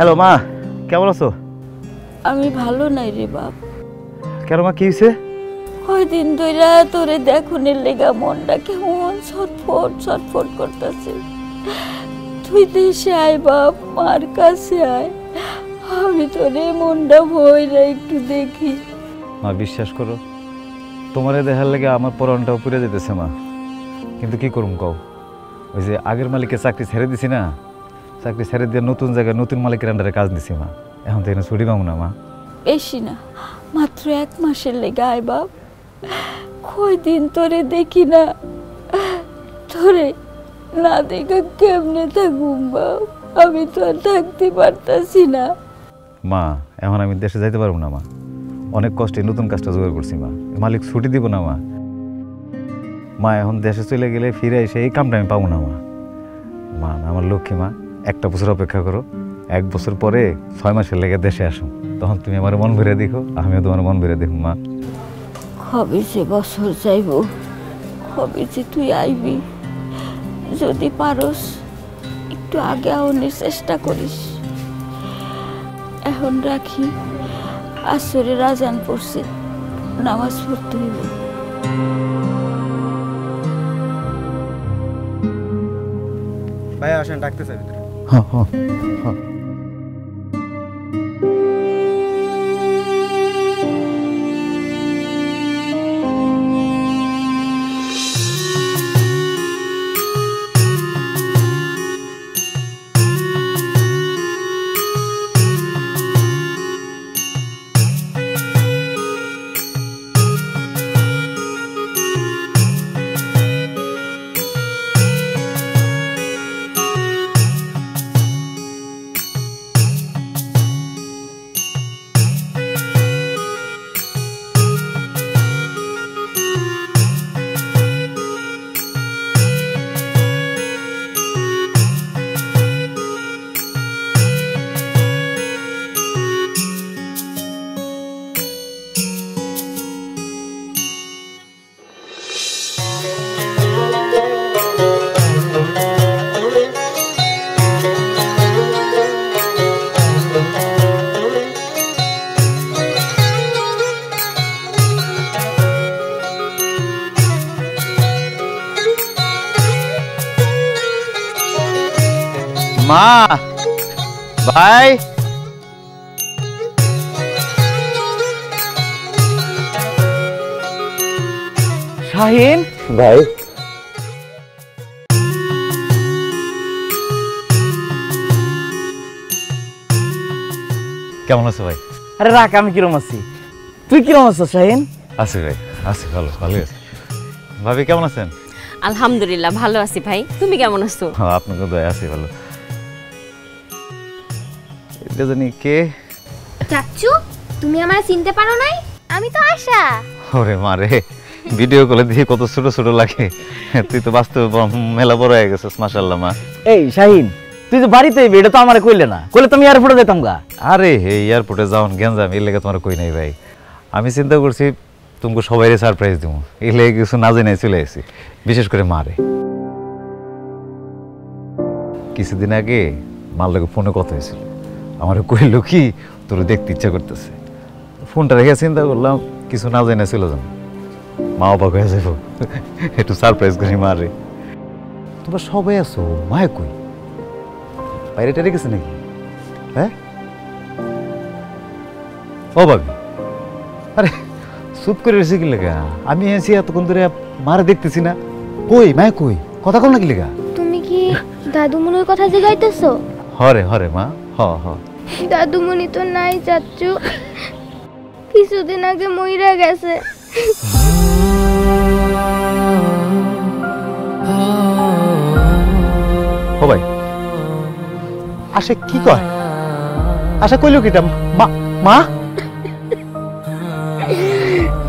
Hello মা, কেমন আছো? আমি ভালো নাই রে বাপ। কেন মা, কি হইছে? কয়দিন ধরে তোরে দেখুনের লেগা মনটা কেমন ছটফট ছটফট করতেছে। তুই দেশে আয় বাপ, মার কাছে আয়, আমি তোরে মনটা ভয়রা একটু দেখি। মা বিশ্বাস করো, তোমারে দেখার লেগে আমার পরানটা উপরে যেতেছে মা, কিন্তু কি করুম কও, ওই যে আগের মালিককে চাকরি ছেড়ে দিছি না, চাকরি ছেড়ে দিয়ে নতুন জায়গায় নতুন মালিকের আন্ডারে কাজ দিছি মা, এখন থেকে ছুটি পাবো না মা। বেশি না, মাত্র 1 মাসের লেগে আয় বাপ, কয়দিন তোরে দেখি না, তোরে না দেখা কেমনে থাকুম বাপ, আমি তো আর থাকতে পারতাছি না মা। এখন আমি দেশে যাইতে পারবো না মা, অনেক কষ্টে নতুন কাজটা জোগাড় করছি মা, মালিক ছুটি দিব না মা। মা এখন দেশে চলে গেলে ফিরে এসে এই কামটা আমি পাবো না মা। মা আমার লক্ষ্মী মা, 1 বছর অপেক্ষা করো, 1 বছর পরে 6 মাসের লেগে দেশে আসো, তখন তুমি আমার মন ভরে দেখো, আমিও তোমার মন ভরে দেখো মা। কবে যে বছর যাইব, কবে যে তুই আইবি, যদি পারস একটু আগে আউনের চেষ্টা করিস। এখন রাখি, আসরে রাজান পড়ছে, নামাজ পড়তে হইব। ভাই আসেন, ডাকতেছে ভিতরে। হ্যাঁ হ্যাঁ, মা ভাই শাহিন ভাই, কেমন আছো ভাই? আরে রাখ, আমি কিরম আছি, তুই কিরম আছো শাহিন? আছি ভাই, আছি ভালো, ভালো আছি। ভাবি কেমন আছেন? আলহামদুলিল্লাহ ভালো আছি ভাই, তুমি কেমন আছো? আপনাকে দয়া আছি ভালো। কে চাচু, তুমি আমার চিনতে পারো নাই? আমি তো আশা। ওরে মারে, ভিডিও কলে দিয়ে কত ছোট ছোট লাগে, তুই তো বাস্তবে মেলা বড় হয়ে গেছিস মাশাআল্লাহ। মা এই শাহিন, তুই তো বাড়িতে এবে, এটা তো আমারে কইলে না, কইলে তুমি এয়ারপোর্টে যেতাম গা। আরে হে এয়ারপোর্টে যাওন গেঞ্জাম, এর লাগে তোমার কই নাই ভাই, আমি চিন্তা করছি তোমাকে সবাইরে সারপ্রাইজ দিব, এর লাগে কিছু না জেনে চলে আসি, বিশেষ করে মারে। কিছুদিন আগে মার লাগে ফোনে কথা হয়েছিল, আমার কইল কি তোর দেখতে ইচ্ছা করতেছে, ফোনটা রেখে চিন্তা করলাম কিছু না জানা ছিল যেন, মা অবাক হয়ে যাবো, একটু সারপ্রাইজ করি মারে। তোমরা সবাই আছো, মায় কই? বাইরে টাইরে গেছে নাকি? হ্যাঁ ও ভাবি, আরে চুপ করে রয়েছে কি লেগা, আমি এসে এতক্ষণ ধরে মারে দেখতেছি না, কই মায় কই? কথা কম নাকি লেগা? তুমি কি দাদু মনের কথা জিগাইতেছো? হরে হরে মা, হ হ দাদুমণি তো নাই চাচ্চু, কিছুদিন আগে মইরা গেছে। ও ভাই আশা কি কয়? আশা কইলো কিটা? মা মা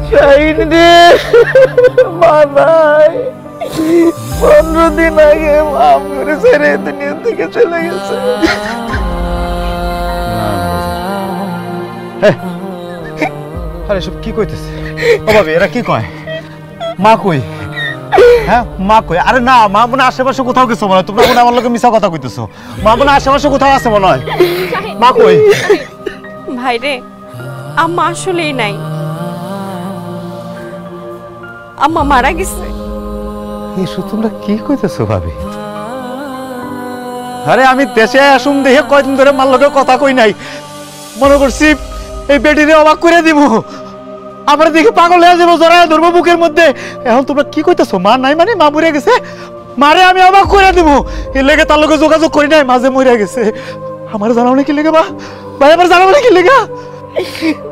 শাহিন রে, মা নাই, 15 দিন আগে মা মরে ছেড়ে দুনিয়া থেকে চলে গেছে। আরে সব কি কইতেছে? ও বাবা, এরা কি কয়? মা কই? হ্যাঁ মা কই আরে না মা মনে আশেপাশে কোথাও কিছু বলে তোমরা কোন আমার লগে মিছা কথা কইতেছো মা মনে আশেপাশে কোথাও আছে মনে হয় মা কই ভাই রে আম্মা আসলেই নাই আম্মা মারা গেছে এসো তোমরা কি কইতেছো ভাবি আরে আমি দেশে আসুম দেখে কয়দিন ধরে মার লগে কথা কই নাই মনে করছি এই বেডিরে অবাক করে দিমু আমরা দেখি পাগল হয়ে যাব জড়ায় ধরব বুকের মধ্যে এখন তোমরা কি কইতাছো মা নাই মানে মা মরে গেছে মারে আমি অবাক করে দেব এর লাগে তার লগে যোগাযোগ করি নাই মাঝে মরে গেছে আমার জানাও না কি লাগে বা ভাই আমার জানাও না কি লাগে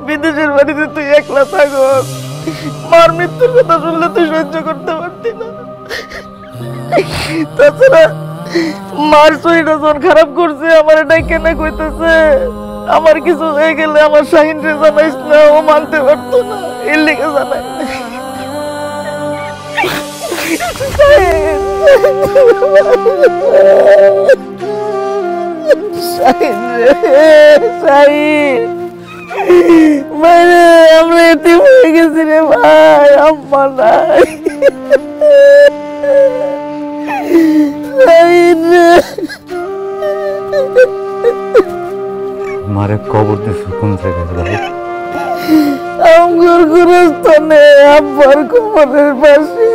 বিদেশের বাড়িতে তুই একলা থাকো মার মৃত্যুর কথা শুনলে তুই সহ্য করতে পারতি না তাছাড়া মার শরীরটা যখন খারাপ করছে আমার এটাই কেন কইতেছে আমার কিছু হয়ে গেলে আমার শাহিনরে জানাইস না ও মানতে পারতো না এর লিগে জানাই মানে আমরা এতে হয়ে গেছি রে ভাই আম্মা নাই মারে কবর দিছ কোন জায়গায় ভাই আমগর গুরুস্থানে আব্বার কবরের পাশে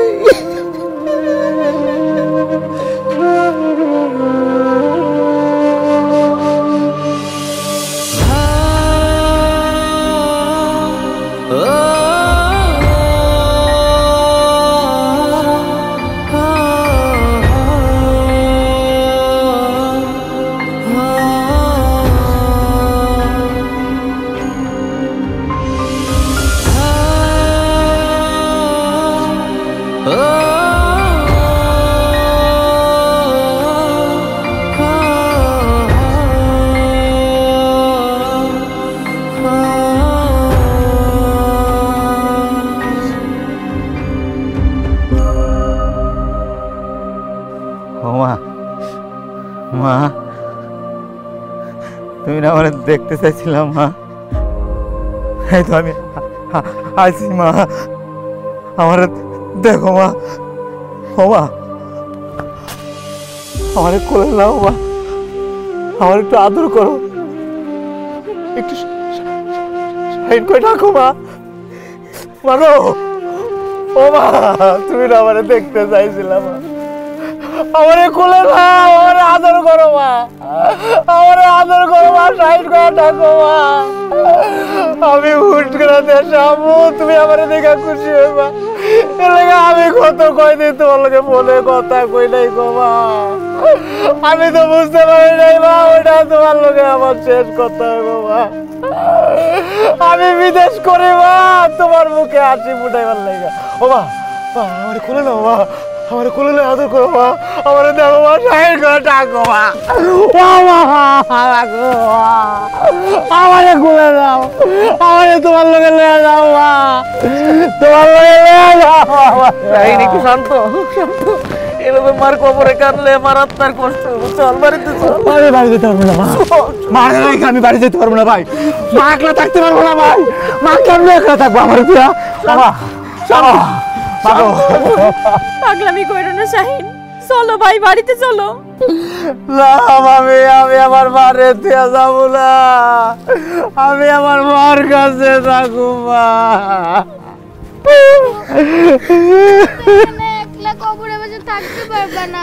দেখতে চাইছিলাম মা এই তো আমি আইছি মা আমার দেখো মা বাবা আমার কোলে নাও মা আমার একটু আদর করো একটু সাইড করে রাখো মা মাগো ও মা তুমি না আমারে দেখতে চাইছিলাম মা আমারে কোলে নাও আর আদর করো মা আমারে আদর করো মা সাইড করে থাকো মা আমি হুট করে দেখাবো তুমি আমারে দেখা খুশি হইবা এলাকা আমি কত কই দিই তোমার লগে বলে কথা কই নাই গো মা আমি তো বুঝতে পারি নাই মা ওটা তোমার লগে আমার শেষ কথা গো মা আমি বিদেশ করি মা তোমার মুখে হাসি ফুটাইবার লাগা ও মা আমারে কোলে নাও মা আমার কোলে আদর করো মা আমার দেখো মা সাইড করে ডাকো মা আমার কোলে নাও আমার তোমার লগে নিয়ে যাও মা তোমার লগে নিয়ে যাও সাইড একটু শান্ত শান্ত এভাবে মার কবরে কাঁদলে আমার আত্মার কষ্ট চল বাড়িতে চল আমি বাড়ি যেতে পারবো না মা মা আমি বাড়ি যেতে পারবো না ভাই মা একলা থাকতে পারবো না ভাই মা কেমন একলা থাকবো আমার দিয়া বাবা চলো পাগলামি কইরো না শাহিন চলো ভাই বাড়িতে চলো না আমি আমি আমার বাড়ি থেকে যাব না আমি আমার মার কাছে থাকবো মা একলা কবরে বসে থাকতে পারবে না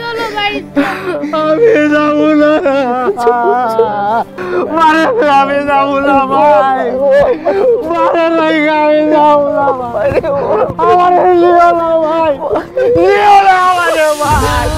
চলো বাড়িতে আমি যাব না মারে আমি যাব না ভাই মারে লাগা আমি যাব না ভাই আমার লিও না ভাই লিও না আমারে ভাই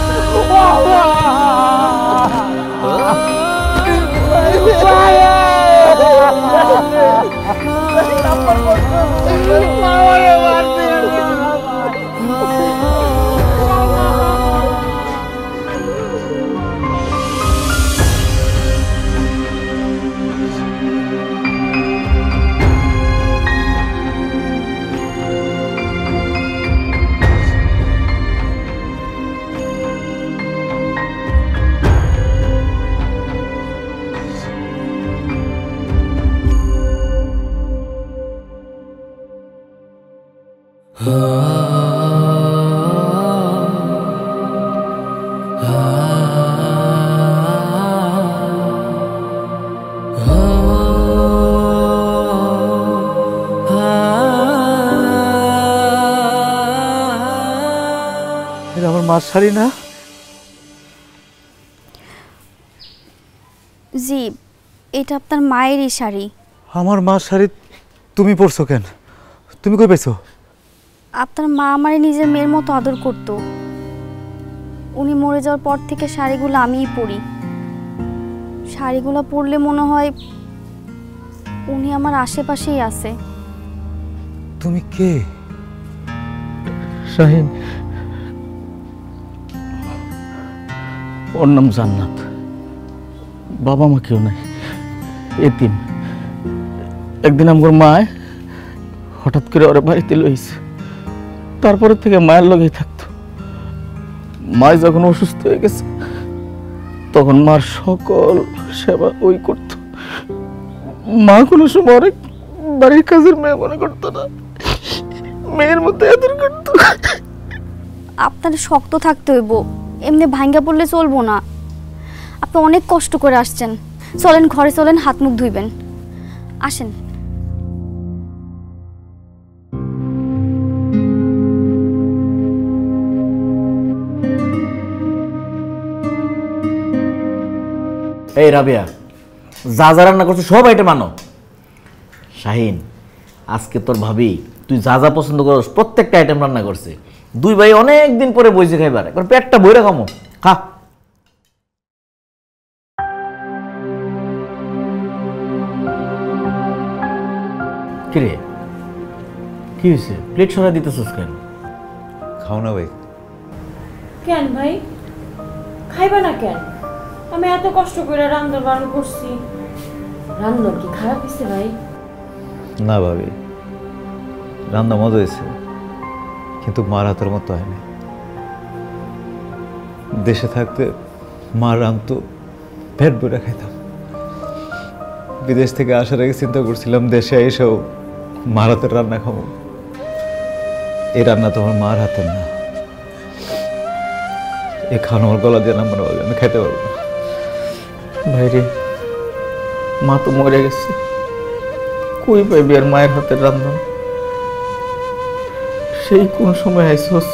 মাঝারি না? জি, এটা আপনার মায়েরই শাড়ি। আমার মা শাড়ি তুমি পরছো কেন? তুমি কই পেছো? আপনার মা আমারে নিজের মেয়ের মতো আদর করত। উনি মরে যাওয়ার পর থেকে শাড়িগুলো আমিই পরি। শাড়িগুলো পরলে মনে হয় উনি আমার আশেপাশেই আছে। তুমি কে শাহিন? ওর নাম জান্নাত। বাবা মা কেউ নাই, এতিম। একদিন আমার মায় হঠাৎ করে ওর বাড়িতে লইছে, তারপরে থেকে মায়ের লগেই থাকতো। মায় যখন অসুস্থ হয়ে গেছে তখন মার সকল সেবা ওই করত। মা কোনো সময় অনেক বাড়ির কাজের মেয়ে মনে করতো না, মেয়ের মধ্যে আদর করতো। আপনার শক্ত থাকতে হইব, এমনি ভাঙ্গা পড়লে চলবো না। আপনি অনেক কষ্ট করে আসছেন, চলেন ঘরে চলেন, হাত মুখ ধুইবেন, আসেন। এই রাবিয়া, যা যা রান্না করছো সব আইটেম আনো। শাহিন, আজকে তোর ভাবি তুই যা যা পছন্দ করস প্রত্যেকটা আইটেম রান্না করছে। দুই ভাই অনেক দিন পরে বইছে খাইবার, একবার পেটটা বইরা খামো। খা। কিরে কি হয়েছে? প্লেট সরা দিতেছিস কেন? খাও না ভাই। কেন ভাই খাইবা না কেন? আমি এত কষ্ট করে রান্না বান্না করছি। রান্না কি খারাপ হয়েছে ভাই? না ভাবি, রান্না মজা হয়েছে, কিন্তু মার হাতের মতো হয়নি। দেশে থাকতে মা রান্তো পেট ভরে খাইতাম। বিদেশ থেকে আসার আগে চিন্তা করছিলাম দেশে এসেও মার হাতের রান্না খাবো। এই রান্না তো আমার মার হাতের না, এ খাওয়ানো আমার গলা দিয়ে নামানো হবে, আমি খাইতে পারবো না। ভাইরে, মা তো মরে গেছে, কই পাইবি আর মায়ের হাতের রান্না? সেই কোন সময় আইসোস,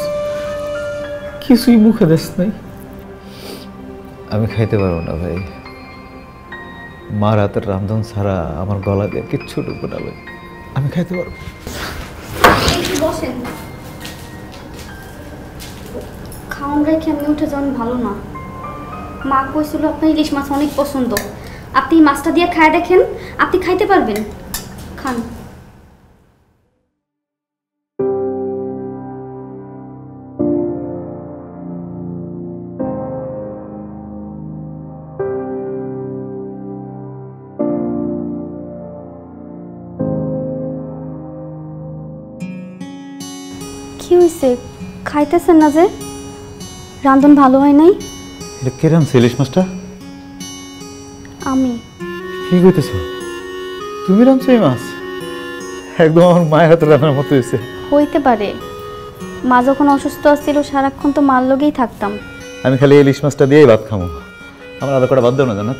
কিছুই মুখে দেশ নাই। আমি খাইতে পারবো না ভাই, মার হাতের রান্ধন ছাড়া আমার গলা দিয়ে কিচ্ছু ঢুকবে না ভাই, আমি খাইতে পারবো। খাওন রেখে এমনি উঠে যাওয়া ভালো না। মা কইছিল আপনার ইলিশ মাছ অনেক পছন্দ, আপনি মাছটা দিয়ে খায় দেখেন, আপনি খাইতে পারবেন। খান। কি হয়েছে? খাইতেছেন না যে? রান্ধন ভালো হয় নাই? কে রাঁধছে ইলিশ মাছটা? আমি। কি কইতেছ? তুমি রাঁধছো এই মাছ? একদম আমার মায়ের হাতে রান্নার মতো হয়েছে। হইতে পারে, মা যখন অসুস্থ ছিল সারাক্ষণ তো মার লগেই থাকতাম। আমি খালি ইলিশ মাছটা দিয়েই ভাত খামো, আমার আদা কটা বাদ দাও না জানো।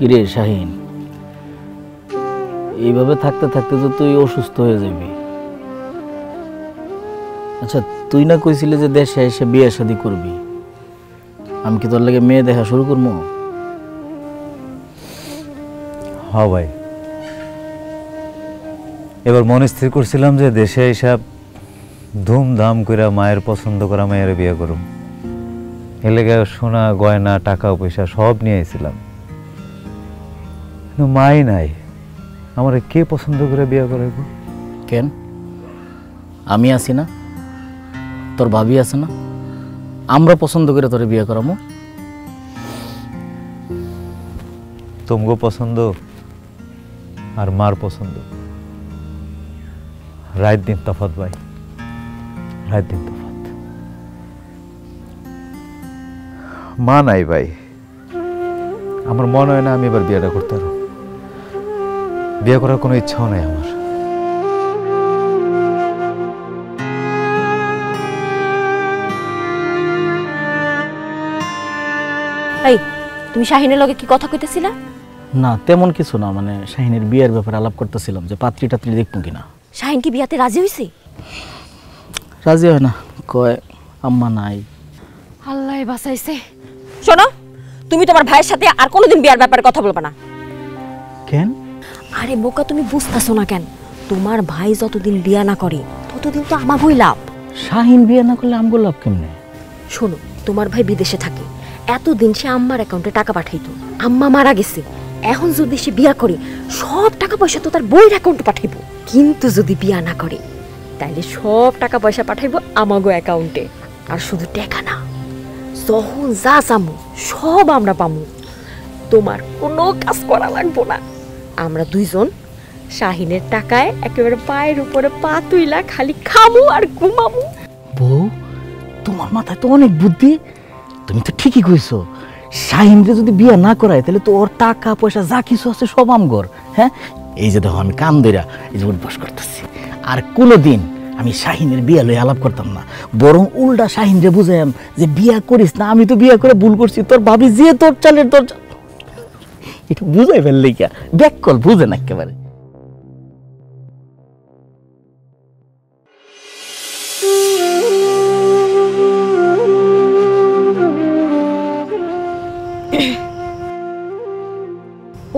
কিরে শাহিন, এইভাবে থাকতে থাকতে তো তুই অসুস্থ হয়ে যাবি। আচ্ছা, তুই না কইছিলি যে দেশে এসে বিয়ে শাদি করবি, আমি কি তোর লাগে মেয়ে দেখা শুরু করবো? হ্যাঁ ভাই, এবার মনে স্থির করছিলাম যে দেশে এসে ধুমধাম করে মায়ের পছন্দ করা মেয়ের বিয়ে করুম। এর লেগে সোনা গয়না টাকা পয়সা সব নিয়ে এসেছিলাম, কিন্তু মাই নাই। আমার কে পছন্দ করে বিয়ে করে? কেন, আমি আছি না? তোর ভাবি আছে না? আমরা পছন্দ করে তোরে বিয়ে করামো। তোমগো পছন্দ আর মার পছন্দ রাত দিন তফাত ভাই, রাত দিন তফাত। মা নাই ভাই, আমার মনে হয় না আমি এবার বিয়েটা করতে পারবো। বিয়ে করার কোনো ইচ্ছাও নাই আমার। এই তুমি শাহিনের লগে কি কথা কইতেছিলা? না তেমন কিছু না, মানে শাহিনের বিয়ের ব্যাপারে আলাপ করতেছিলাম যে পাত্রী টাত্রী দেখবো কিনা। শাহিন কি বিয়াতে রাজি হইছে? রাজি হয় না, কয় আম্মা নাই। আল্লাহ বাঁচাইছে। শোনো, তুমি তোমার ভাইয়ের সাথে আর কোনোদিন বিয়ার ব্যাপারে কথা বলবা না। কেন? আরে বোকা, তুমি বুঝতেছো না কেন? তোমার ভাই যতদিন বিয়া না করে ততদিন তো আমার ভয় লাভ। শাহিন বিয়া না করলে আমগো লাভ কেমনে? শোনো, তোমার ভাই বিদেশে থাকে, এতদিন সে আম্মার অ্যাকাউন্টে টাকা পাঠাইতো। আম্মা মারা গেছে, এখন যদি সে বিয়া করে সব টাকা পয়সা তো তার বইয়ের অ্যাকাউন্টে পাঠাইবো। কিন্তু যদি বিয়া না করে তাহলে সব টাকা পয়সা পাঠাইবো আমাগো অ্যাকাউন্টে। আর শুধু টাকা না, যখন যা চামু সব আমরা পামু। তোমার কোনো কাজ করা লাগবো না। আমরা দুইজন শাহিনের টাকায় একেবারে পায়ের উপরে পা তুইলা খালি খামু আর ঘুমামু। বউ, তোমার মাথায় তো অনেক বুদ্ধি। তুমি তো ঠিকই কইছো, শাহিনকে যদি বিয়ে না করায় তাহলে তো ওর টাকা পয়সা যা কিছু আছে সব আমগর। হ্যাঁ, এই যে দেখো আমি কান ধইরা এই যে উঠবাস করতেছি। আর কোনোদিন আমি শাহিনের বিয়া লই আলাপ করতাম না, বরং উল্টা শাহিনরে বুঝাইম যে বিয়া করিস না, আমি তো বিয়া করে ভুল করছি, তোর ভাবি যে তোর চালের তোর একটু বুঝাই ফেললি কা ব্যাককল বুঝে না একেবারে।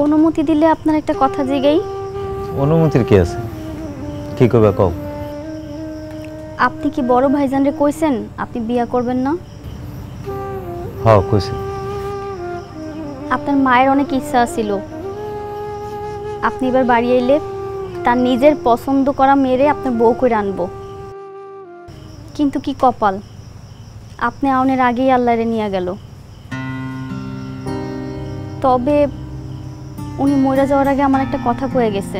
অনুমতি দিলে আপনার একটা কথা জিগাই। অনুমতির কি আছে? কি কইবা কও। আপনি কি বড় ভাইজানরে কইছেন আপনি বিয়া করবেন না? হ্যাঁ কইছি। আপনার মায়ের অনেক ইচ্ছা ছিল আপনি এবার বাড়ি আইলে তার নিজের পছন্দ করা মেরে আপনার বউ করে আনবো, কিন্তু কি কপাল, আপনি আউনের আগেই আল্লাহরে নিয়ে গেল। তবে উনি মরে যাওয়ার আগে আমার একটা কথা কয়ে গেছে।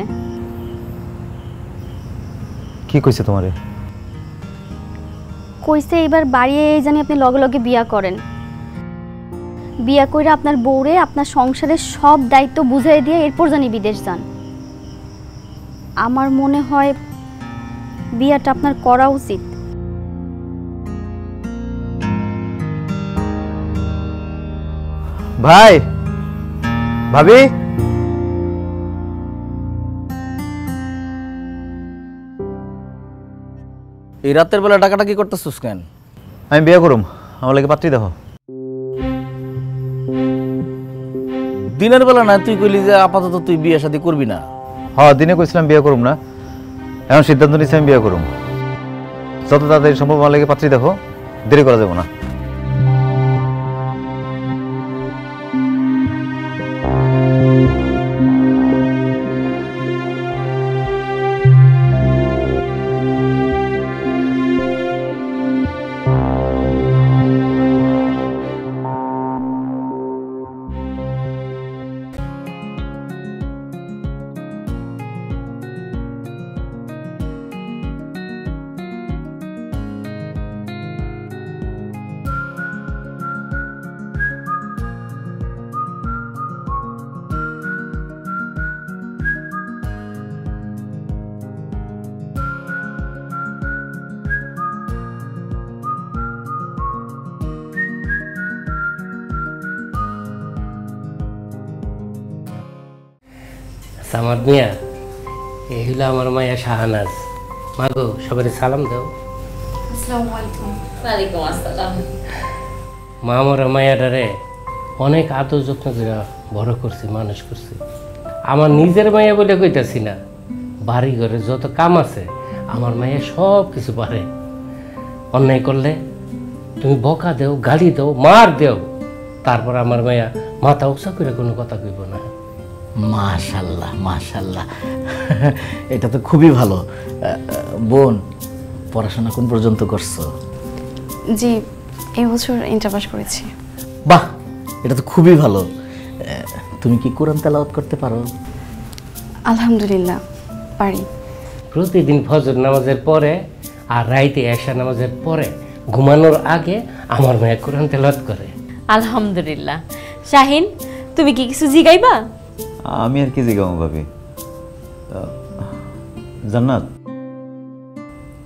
কি কইছে তোমারে? কইছে এবার বাড়ি এই জানি আপনি লগে লগে বিয়া করেন, বিয়া কইরা আপনার বউরে আপনার সংসারের সব দায়িত্ব বুঝাই দিয়ে এরপর জানি বিদেশ যান। আমার মনে হয় বিয়াটা আপনার করা উচিত। ভাই ভাবি, এই রাতের বেলা টাকাটা কি করতেছিস কেন? আমি বিয়ে করুম, আমার লাগে পাত্রী দেখো। দিনের বেলা না তুই কইলি যে আপাতত তুই বিয়ে শাদী করবি না। হ্যাঁ দিনে কইছিলাম বিয়ে করুম না, এখন সিদ্ধান্ত নিয়েছি আমি বিয়ে করুম। যত তাড়াতাড়ি সম্ভব আমার লাগে পাত্রী দেখো, দেরি করা যাবো না। সামাদ মিয়া, এই হলো আমার মায়া শাহানাজ। মাগো সবাই সালাম দাও। আসসালামু আলাইকুম। ওয়ালাইকুম আসসালাম। মা আমার মায়াটারে অনেক আদর যত্ন করে বড় করছি, মানুষ করছি। আমার নিজের মায়া বলে কইতাছি না, বাড়ি ঘরে যত কাম আছে আমার মায়া সব কিছু পারে। অন্যায় করলে তুমি বকা দেও, গালি দেও, মার দেও, তারপর আমার মায়া মাথা উঁচা করে কোনো কথা কইব না। মাশাল্লাহ মাশাল্লাহ, এটা তো খুবই ভালো। বোন, পড়াশোনা কোন পর্যন্ত করছো? জি, এই বছর ইন্টার পাস করেছি। বাহ, এটা তো খুবই ভালো। তুমি কি কোরআন তেলাওয়াত করতে পারো? আলহামদুলিল্লাহ পারি। প্রতিদিন ফজর নামাজের পরে আর রাইতে এশা নামাজের পরে ঘুমানোর আগে আমার মেয়ে কোরআন তেলাওয়াত করে। Alhamdulillah. Shahin, তুমি কি কিছু জিগাইবা? আমি আর কি জিগামু ভাবি? জান্নাত,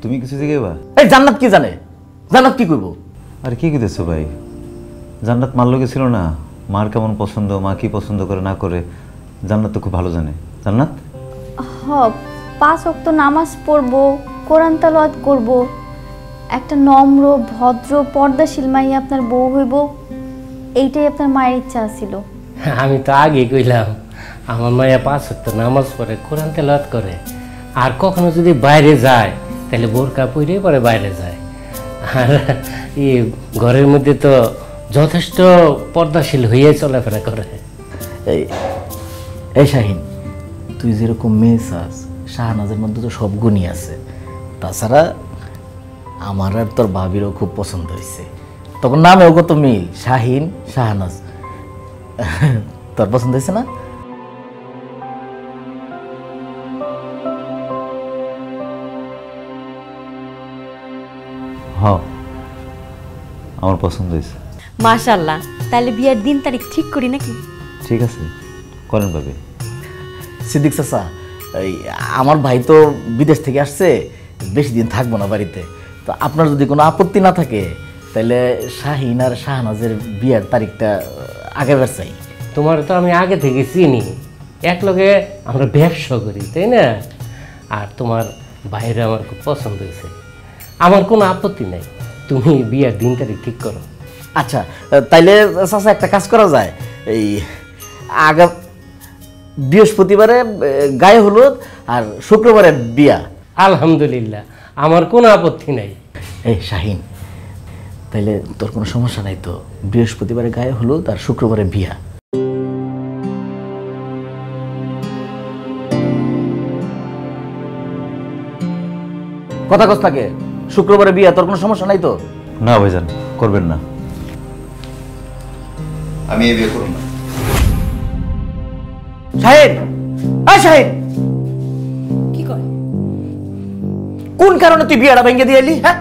তুমি কিছু জিগাইবা? এই জান্নাত কি জানে? জান্নাত কি কইবো? আর কি কইতেছো ভাই? জান্নাত মার লগে ছিল না? মার কেমন পছন্দ, মা কি পছন্দ করে না করে জান্নাত তো খুব ভালো জানে। জান্নাত? হ্যাঁ, পাঁচ ওয়াক্ত নামাজ পড়বো, কোরআন তেলাওয়াত করবো। একটা নম্র ভদ্র পর্দাশীল মাই আপনার বউ হইব, এইটাই আপনার মায়ের ইচ্ছা ছিল। আমি তো আগে কইলাম আমার মায়ের পাঁচ ওয়াক্ত নামাজ পড়ে, কোরআন তেলাওয়াত করে, আর কখনো যদি বাইরে যায় তাহলে বোরকা পরে পরে বাইরে যায়। আর এই ঘরের মধ্যে তো যথেষ্ট পর্দাশীল হয়ে চলাফেরা করে। এই শাহিন, তুই যেরকম মেয়ে চাস শাহনাজের মধ্যে তো সব গুণই আছে। তাছাড়া আমার আর তোর ভাবিরও খুব পছন্দ হয়েছে, তখন নামেও কত মিল, শাহিন শাহনাজ। তোর পছন্দ হয়েছে না? হ্যাঁ, আমার পছন্দ হয়েছে। মাশাআল্লাহ, তাহলে বিয়ের দিন তারিখ ঠিক করি নাকি? ঠিক আছে, করেন ভাবি। সিদ্দিক চাচা, আমার ভাই তো বিদেশ থেকে আসছে, বেশি দিন থাকবো না বাড়িতে, তো আপনার যদি কোনো আপত্তি না থাকে তাহলে শাহিন আর শাহনাজের বিয়ের তারিখটা আগেবার চাই। তোমার তো আমি আগে থেকে চিনি, একলগে আমরা ব্যবসা করি, তাই না? আর তোমার ভাইয়ের আমার খুব পছন্দ হয়েছে, আমার কোনো আপত্তি নাই, তুমি বিয়ের দিন তারিখ ঠিক করো। আচ্ছা, তাইলে চাচা একটা কাজ করা যায়, এই আগা বৃহস্পতিবারে গায়ে হলুদ আর শুক্রবারে বিয়া। আলহামদুলিল্লাহ, আমার কোনো আপত্তি নাই। এই শাহিন, তাইলে তোর কোনো সমস্যা নাই তো? বৃহস্পতিবারে গায়ে হলুদ আর শুক্রবারে বিয়া। কথা কস থাকে, শুক্রবারে বিয়া, তোর কোনো সমস্যা নাই তো? না ভাইজান, করবেন না। আমি এই বিয়ে করব না। শাহিন, আয় শাহিন, কি কয়? কোন কারণে তুই বিয়েটা ভেঙে দিয়ে এলি? হ্যাঁ,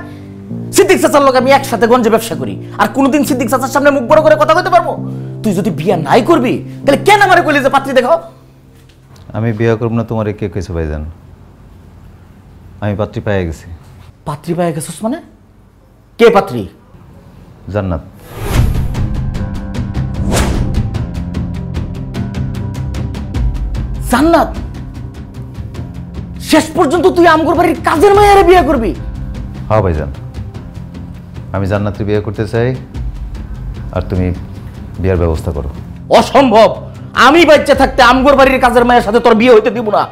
সিদ্দিক চাচার লোক আমি একসাথে গঞ্জে ব্যবসা করি, আর কোনোদিন সিদ্দিক চাচার সামনে মুখ বড় করে কথা কইতে পারবো? তুই যদি বিয়ে নাই করবি তাহলে কেন আমারে কইলি যে পাত্রী দেখাও? আমি বিয়ে করব না তোমারে কে কইছে ভাইজান? আমি পাত্রী পেয়ে গেছি। পাত্রী পেয়ে গেছিস মানে? কে পাত্রী? জান্নাত। জান্নাত, শেষ পর্যন্ত তুই আমগর বাড়ির কাজের মাইয়ারে বিয়ে করবি? হ্যাঁ ভাইজান, আমি জান্নাতের বিয়ে করতে চাই, আর তুমি বিয়ের ব্যবস্থা করো। অসম্ভব, আমি বাচ্চা থাকতে আমগর বাড়ির কাজের মায়ের সাথে তোর বিয়ে হইতে দিব না।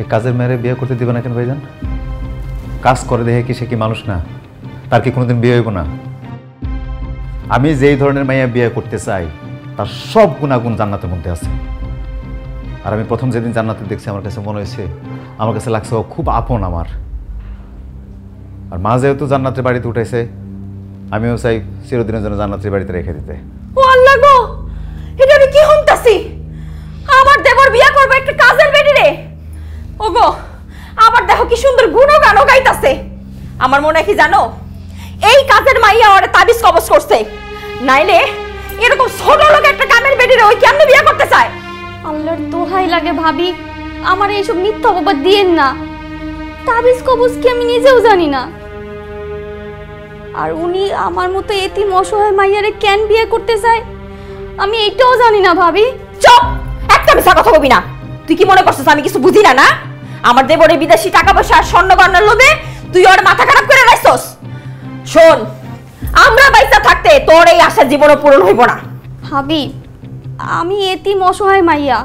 এই কাজের মেয়েরে বিয়ে করতে দিব না কেন ভাইজান? কাজ করে দেখে কি সে কি মানুষ না? তার কি কোনোদিন বিয়ে হইব না? আমি যেই ধরনের মাইয়া বিয়ে করতে চাই তার সব গুণাগুণ জান্নাতের মধ্যে আছে। আর আমি প্রথম যেদিন জান্নাতে দেখছি আমার কাছে মনে হয়েছে, আমার কাছে লাগছে ও খুব আপন আমার। আর মা যেহেতু জান্নাতের বাড়িতে উঠেছে, আমিও চাই চিরদিনের জন্য জান্নাতের বাড়িতে রেখে দিতে। ও আল্লাহ গো, এটা আমি কি শুনতাছি? আমার দেবর বিয়ে করবে একটা কাজের বেটি রে। ও গো, আবার দেখো কি সুন্দর গুণগান গাইতাছে। আমার মনে হয় কি জানো, এই কাজের মাইয়া ওরে তাবিজ কবজ করছে, নাইলে এরকম ছোট লোক একটা কামের বেটি রে ওই কেমনে বিয়ে করতে চায়? আল্লাহর দোহাই লাগে ভাবি, আমার এইসব মিথ্যা অপবাদ দিয়েন না। তাবিজ কবজ কি আমি নিজেও জানি না, আর উনি আমার মতো এতিম অসহায় মাইয়ারে কেন বিয়ে করতে চায় আমি এইটাও জানি না ভাবি। চুপ, একটা মিছা কথা বলবি না। তুই কি মনে করছিস আমি কিছু বুঝি না? না, আমার দেবরে বিদেশি টাকা পয়সা আর স্বর্ণগর্ণার লোভে তুই ওর মাথা খারাপ করে রাখছস। শোন, আমরা বাইচা থাকতে তোর এই আশা জীবনে পূরণ হইব না। ভাবি, আমি এতিম অসহায় মাইয়া,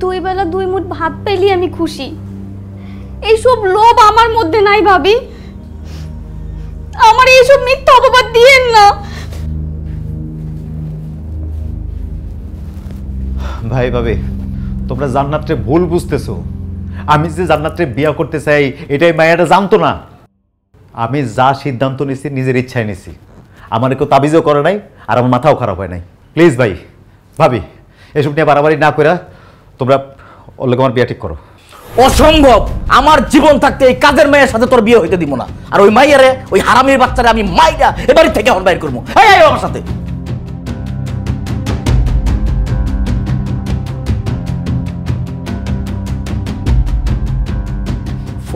দুই বেলা দুই মুঠ ভাত পেলি আমি খুশি, এইসব লোভ আমার মধ্যে নাই ভাবি। আমার এইসব মিথ্যা অপবাদ দিয়েন না। ভাই ভাবি, তোমরা জান্নাতকে ভুল বুঝতেছো। আমি যে জান্নাতকে বিয়ে করতে চাই এটাই মায়াটা জানতো না। আমি যা সিদ্ধান্ত নিছি নিজের ইচ্ছায় নিছি, আমার কেউ তাবিজও করে নাই, আর আমার মাথাও খারাপ হয় নাই। প্লিজ ভাই ভাবি, এসব নিয়ে বাড়াবাড়ি না করে তোমরা ওর লোক আমার বিয়ে ঠিক করো। অসম্ভব, আমার জীবন থাকতে এই কাজের মেয়ের সাথে তোর বিয়ে হইতে দিব না। আর ওই মাইয়ারে, ওই হারামির বাচ্চারে আমি মাইরা এবারে থেকে হন বাইর করবো। এই আমার সাথে।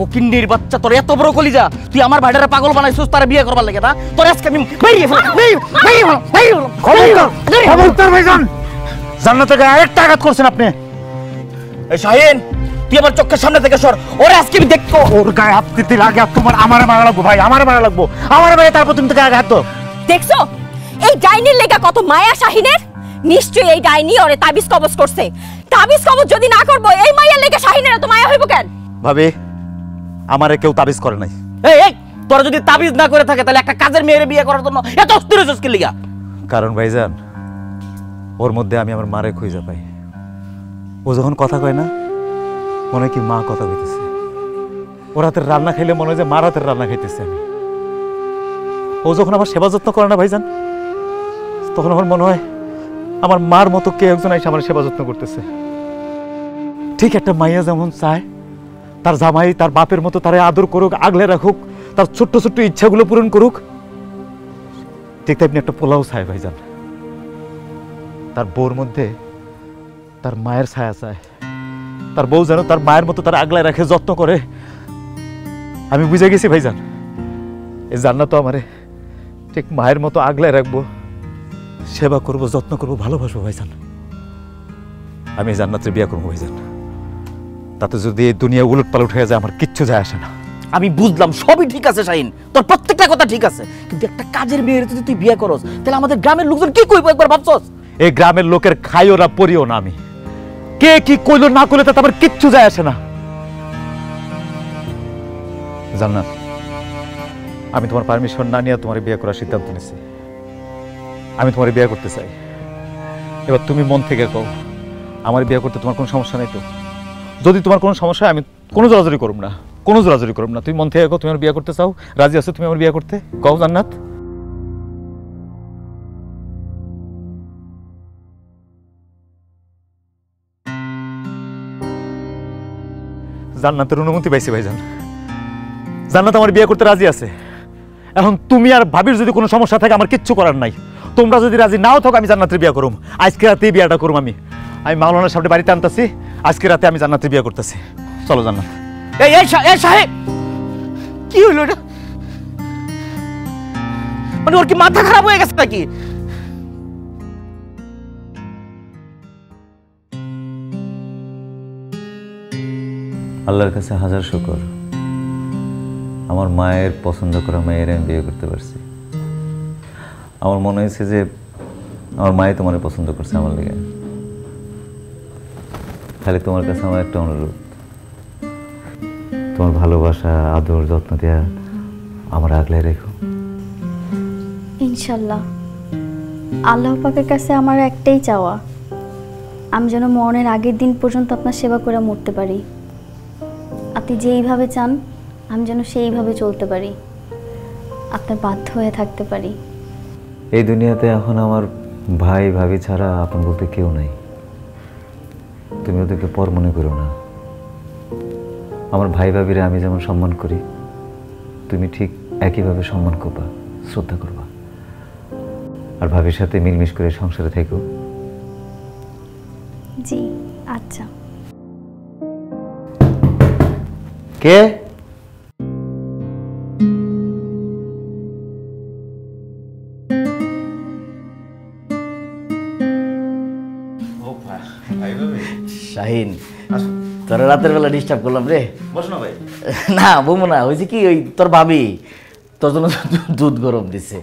ও কিন্ডির বাচ্চা তোর এত বড় কলিজা তুই আমার ভাইটারে পাগল বানাইছস তারে বিয়ে করবার লাগে না তোর আজকে আমি মেরে ফেল মেরে ফেল খবরদার ভাইজান জান্নাতে গিয়ে আরেকটা আঘাত করছেন আপনি এই শাহিন তুই আমার চোখের সামনে থেকে সর ওরে আজকে আমি দেখব ওর গায়ে হাত দিতে লাগে তোমার আমারে মারা লাগবো ভাই আমারে মারা লাগবো আমার ভাই তারপর তুমি তোকে আঘাত দাও দেখছো এই ডাইনির লেগা কত মায়া শাহিনের নিশ্চয়ই এই ডাইনি ওরে তাবিজ কবজ করছে তাবিজ কবজ যদি না করব এই মাইয়ার লেগা শাহিনের তো মায়া হইব কেন ভাবে আমারে কেউ তাবিজ করে নাই এই এই তোরা যদি তাবিজ না করে থাকে তাহলে একটা কাজের মেয়েরে বিয়ে করার জন্য এত অস্থির হইছস কি লাগা কারণ ভাইজান ওর মধ্যে আমি আমার মারে খুঁজে পাই ও যখন কথা কয় না মনে কি মা কথা কইতেছে ওর হাতের রান্না খাইলে মনে হয় যে মার হাতের রান্না খাইতেছি আমি ও যখন আমার সেবা যত্ন করে না ভাইজান তখন আমার মনে হয় আমার মার মতো কে একজন এসে আমার সেবা যত্ন করতেছে ঠিক একটা মাইয়া যেমন চায় তার জামাই তার বাপের মতো তারে আদর করুক আগলে রাখুক তার ছোট্ট ছোট্ট ইচ্ছাগুলো পূরণ করুক ঠিক তাই একটা পোলাও চায় ভাইজান তার বউর মধ্যে তার মায়ের ছায়া চায় তার বউ যেন তার মায়ের মতো তার আগলায় রাখে যত্ন করে আমি বুঝে গেছি ভাইজান এই জান্নাত আমারে ঠিক মায়ের মতো আগলায় রাখবো সেবা করবো যত্ন করবো ভালোবাসবো ভাইজান আমি জান্নাতের বিয়ে করবো ভাইজান তাতে যদি এই দুনিয়া উলট পালট হয়ে যায় আমার কিচ্ছু যায় আসে না আমি বুঝলাম সবই ঠিক আছে শাহিন তোর প্রত্যেকটা কথা ঠিক আছে কিন্তু একটা কাজের মেয়ের যদি তুই বিয়ে করস তাহলে আমাদের গ্রামের লোকজন কি কইব একবার ভাবছস এই গ্রামের লোকের খাইও না পড়িও না আমি কে কি কইলো না কইলো তাতে আমার কিচ্ছু যায় আসে না জান্নাত আমি তোমার পারমিশন না নিয়ে তোমার বিয়ে করার সিদ্ধান্ত নিয়েছি আমি তোমার বিয়ে করতে চাই এবার তুমি মন থেকে কও আমার বিয়ে করতে তোমার কোনো সমস্যা নেই তো যদি তোমার কোনো সমস্যা আমি কোনো জোরাজুরি করব না তুমি মন থেকে কও তুমি আমার বিয়ে করতে চাও রাজি আছো তুমি আমার বিয়ে করতে কও জান্নাত জান্নাতের অনুমতি পাইছি ভাইজান জান্নাত আমার বিয়ে করতে রাজি আছে এখন তুমি আর ভাবির যদি কোনো সমস্যা থাকে আমার কিচ্ছু করার নাই তোমরা যদি রাজি নাও থাকো আমি জান্নাতের বিয়ে করব আজকে রাতেই বিয়েটা করব আমি আমি মাওলানার সামনে বাড়িতে আনতাছি আজকে রাতে আমি জান্নাতের বিয়ে করতেছি চলো জান্নাত এই এই সাহেব কি হলো এটা মানে ওর কি মাথা খারাপ হয়ে গেছে নাকি আল্লাহর কাছে হাজার শুকর আমার মায়ের পছন্দ করা মেয়ের আমি বিয়ে করতে পারছি আমার মনে হয়েছে যে আমার মায়ে তোমার পছন্দ করছে আমার লেগে খালি তোমার কাছে আমার একটা অনুরোধ তোমার ভালোবাসা আদর যত্ন দেওয়া আমার আগলে রেখো ইনশাল্লাহ আল্লাহ পাকের কাছে আমার একটাই চাওয়া আমি যেন মরণের আগের দিন পর্যন্ত আপনার সেবা করে মরতে পারি আপনি যেইভাবে চান আমি যেন সেইভাবে চলতে পারি আপনার বাধ্য হয়ে থাকতে পারি এই দুনিয়াতে এখন আমার ভাই ভাবি ছাড়া আপন বলতে কেউ নাই তুমি ওদেরকে পর মনে করো না আমার ভাই ভাবিরা আমি যেমন সম্মান করি তুমি ঠিক একইভাবে সম্মান করবা শ্রদ্ধা করবা আর ভাবির সাথে মিলমিশ করে সংসারে থেকো জি আচ্ছা কে শাহিন তোর রাতের বেলা ডিস্টার্ব করলাম রে বস না ভাই না বমু না ওই যে কি ওই তোর ভাবি তোর জন্য দুধ গরম দিছে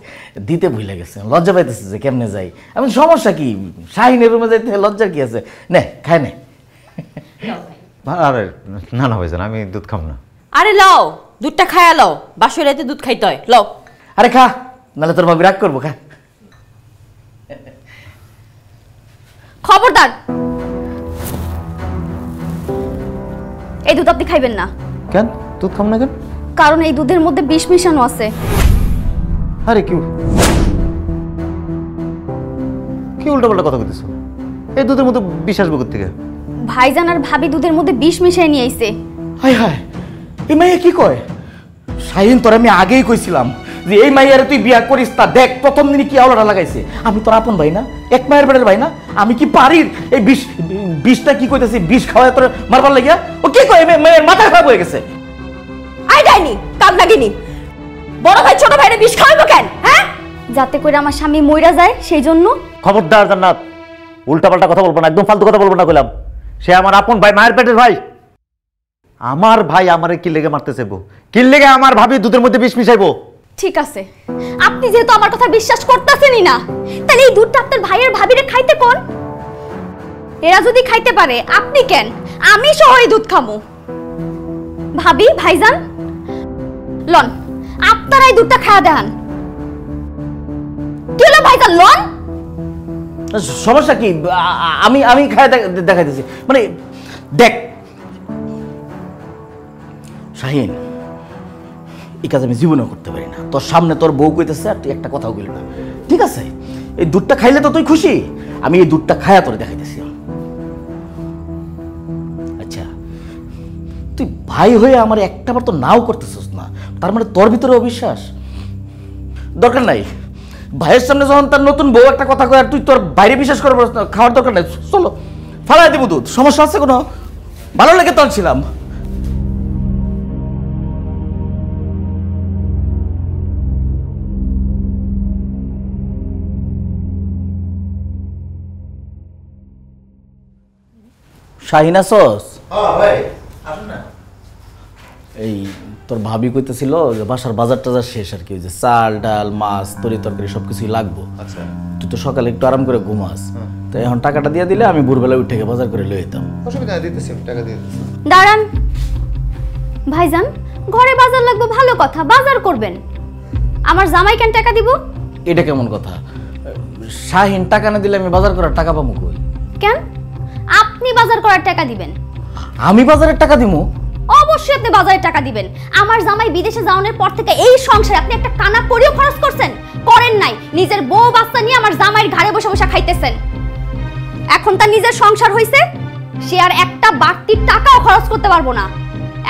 দিতে ভুলে গেছে লজ্জা পাইতেছে যে কেমনে যাই আমি সমস্যা কি শাহিনের রুমে যাইতে লজ্জার কি আছে নে খাই নে আরে না না ভাইজান আমি দুধ খাব না আরে লও দুধটা খায়া লও বাসর রাতে দুধ খাইতে হয় লও আরে খা নাহলে তোর ভাবি রাগ করবো খা খবরদার এই দুধ আপনি খাইবেন না কেন দুধ খাব না কেন কারণ এই দুধের মধ্যে বিষ মিশানো আছে আরে কি কি উল্টাপাল্টা কথা বলতেছো এই দুধের মধ্যে বিষ আসবে কোথা থেকে ভাইজান আর ভাবি দুধের মধ্যে বিষ মিশাই নিয়ে আইছে হায় হায় এই মাইয়া কি কয় শাহিন তোর আমি আগেই কইছিলাম যে এই মাইয়ারে তুই বিয়া করিস তা দেখ প্রথম দিন কি আওলাটা লাগাইছে আমি তোর আপন ভাই না এক মায়ের বেটার ভাই না আমি কি পারি এই বিষটা কি কইতেছি বিষ খাওয়া তোর মারবার লাগিয়া ও কি কয় মায়ের মাথা খারাপ হয়ে গেছে খাইনি কাক লাগিনি বড় ভাই ছোট ভাইরে বিষ খাওয়াবো কেন হ্যাঁ যাতে কইরা আমার স্বামী মইরা যায় সেই জন্য খবরদার জান্নাত উল্টাপাল্টা কথা বলবো না একদম ফালতু কথা বলবো না কইলাম সে আমার আপন ভাই মায়ের পেটের ভাই আমার ভাই আমারে কি লেগে মারতেছেবো কি লেগে আমার ভাবি দুধের মধ্যে বিষ মিশাইবো ঠিক আছে আপনি যেহেতু আমার কথা বিশ্বাস করতেছেনই না তাহলে এই দুধটা আপনার ভাইয়ের ভাবিরে খাইতে কোন এরা যদি খাইতে পারে আপনি কেন আমি সহ এই দুধ খামু ভাবি ভাইজান লন আপনারাই দুধটা খাওয়া দেন কি হলো ভাইজান লন সমস্যা কি আমি আমি খায় দেখাইতেছি মানে দেখ শাহিন এই কাজ আমি জীবনও করতে পারি না তোর সামনে তোর বউ কইতেছে আর তুই একটা কথাও কইলি না ঠিক আছে এই দুধটা খাইলে তো তুই খুশি আমি এই দুধটা খায়া তোরে দেখাইতেছি আচ্ছা তুই ভাই হয়ে আমার একটাবার তো নাও করতেছিস না তার মানে তোর ভিতরে অবিশ্বাস দরকার নাই ভাইয়ের সামনে যখন তার নতুন বউ একটা কথা কয় আর তুই তোর বাইরে বিশ্বাস করবো খাওয়ার দরকার নাই চলো ফালাই দেবো দুধ সমস্যা আছে কোনো ভালো লেগে তোর ছিলাম শাহিনা সস এই তোর ভাবি কইতেছিল যে বাসার বাজার টাজার শেষ আর কি ওই যে চাল ডাল মাছ তরি তরকারি সবকিছুই লাগবো আচ্ছা তুই তো সকালে একটু আরাম করে ঘুমাস তাই এখন টাকাটা দিয়ে দিলে আমি ভোরবেলা উঠে গিয়ে বাজার করে লই যেতাম অসুবিধা দিতেছি টাকা দিয়ে দিতেছি দাঁড়ান ভাইজান ঘরে বাজার লাগবে ভালো কথা বাজার করবেন আমার জামাই কেন টাকা দিব এটা কেমন কথা শাহিন টাকা না দিলে আমি বাজার করার টাকা পাবো কই কেন আপনি বাজার করার টাকা দিবেন আমি বাজারের টাকা দিমু অবশ্যই আপনি বাজারের টাকা দিবেন আমার জামাই বিদেশে যাওয়ার পর থেকে এই সংসারে আপনি একটা কানা করিও খরচ করছেন করেন নাই নিজের বউ বাচ্চা নিয়ে আমার জামাইয়ের ঘাড়ে বসে বসে খাইতেছেন এখন তার নিজের সংসার হইছে সে আর একটা বাড়তি টাকাও খরচ করতে পারবো না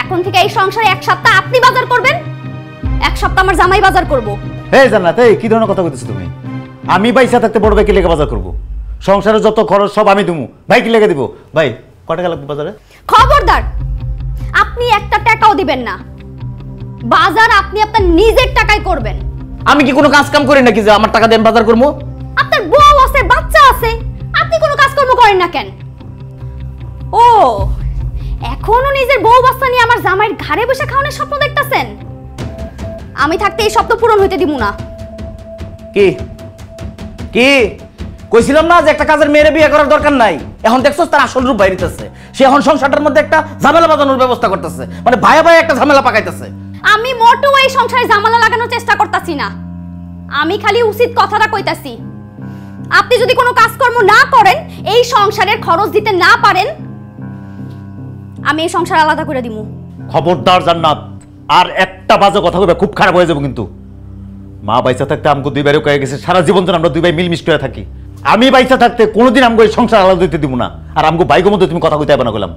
এখন থেকে এই সংসারে এক সপ্তাহ আপনি বাজার করবেন এক সপ্তাহ আমার জামাই বাজার করবো এই জান্নাত এই কি ধরনের কথা কইতেছো তুমি আমি পয়সা থাকতে বড় ভাইকে লেগে বাজার করবো সংসারে যত খরচ সব আমি দেবো ভাই কি লেগে দিব ভাই কত টাকা লাগবে বাজারে খবরদার আপনি একটা টাকাও দিবেন না বাজার আপনি আপনার নিজের টাকায় করবেন আমি কি কোনো কাজ কাম করি নাকি যে আমার টাকা দেন বাজার করব আপনার বউ আছে বাচ্চা আছে আপনি কোনো কাজ কর্ম করেন না কেন ও এখনো নিজের বউ বাচ্চা নিয়ে আমার জামাইয়ের ঘাড়ে বসে খাওয়ানোর স্বপ্ন দেখতাছেন আমি থাকতে এই স্বপ্ন পূরণ হতে দিব না কি কি কইছিলাম না যে একটা কাজের মেয়েরে বিয়ে করার দরকার নাই এখন দেখছস তার আসল রূপ বাইরেতেছে সে এখন সংসারটার মধ্যে একটা ঝামেলা বাঁধানোর ব্যবস্থা করতেছে মানে ভাই ভাই একটা ঝামেলা পাকাইতেছে আমি মোটেও এই সংসারে ঝামেলা লাগানোর চেষ্টা করতেছি না আমি খালি উচিত কথাটা কইতাছি আপনি যদি কোনো কাজকর্ম না করেন এই সংসারের খরচ দিতে না পারেন আমি এই সংসার আলাদা করে দিমু খবরদার জান্নাত আর একটা বাজে কথা কইবে খুব খারাপ হয়ে যাবে কিন্তু মা পয়সা থাকতে আমগো দুইবারও কয়ে গেছে সারা জীবন ধরে আমরা দুই ভাই মিলমিশ করে থাকি আমি বাইসা থাকতে কোনোদিন আমগো এই সংসার আলাদা দিতে দিব না আর আমগো বাইগো মধ্যে তুমি কথা কইতে আইবা না কইলাম